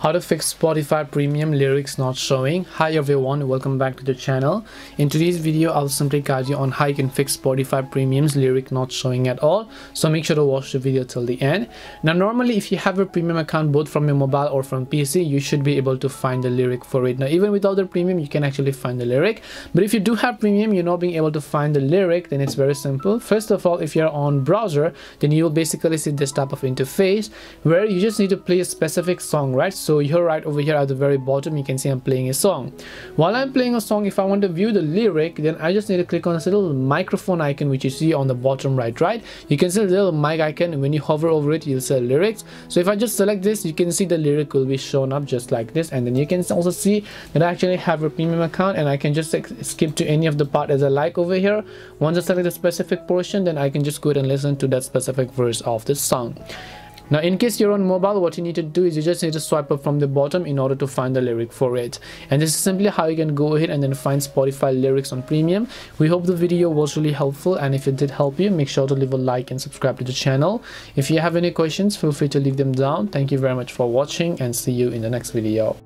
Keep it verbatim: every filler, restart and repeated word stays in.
How to fix Spotify premium lyrics not showing. Hi everyone, welcome back to the channel. In today's video I'll simply guide you on how you can fix Spotify premium's lyric not showing at all, so make sure to watch the video till the end. Now normally if you have a premium account both from your mobile or from P C, you should be able to find the lyric for it. Now even without the premium you can actually find the lyric, but if you do have premium you're not being able to find the lyric, then it's very simple. First of all, if you're on browser then you will basically see this type of interface where you just need to play a specific song, right? So So here right over here at the very bottom you can see I'm playing a song. While I'm playing a song, if I want to view the lyric then I just need to click on this little microphone icon which you see on the bottom right. Right, you can see the little mic icon, and when you hover over it you'll see lyrics. So if I just select this you can see the lyric will be shown up just like this, and then you can also see that I actually have a premium account and I can just skip to any of the part as I like over here. Once I select a specific portion then I can just go ahead and listen to that specific verse of the song. Now in case you're on mobile, what you need to do is you just need to swipe up from the bottom in order to find the lyric for it. And this is simply how you can go ahead and then find Spotify lyrics on premium. We hope the video was really helpful, and if it did help you, make sure to leave a like and subscribe to the channel. If you have any questions, feel free to leave them down. Thank you very much for watching and see you in the next video.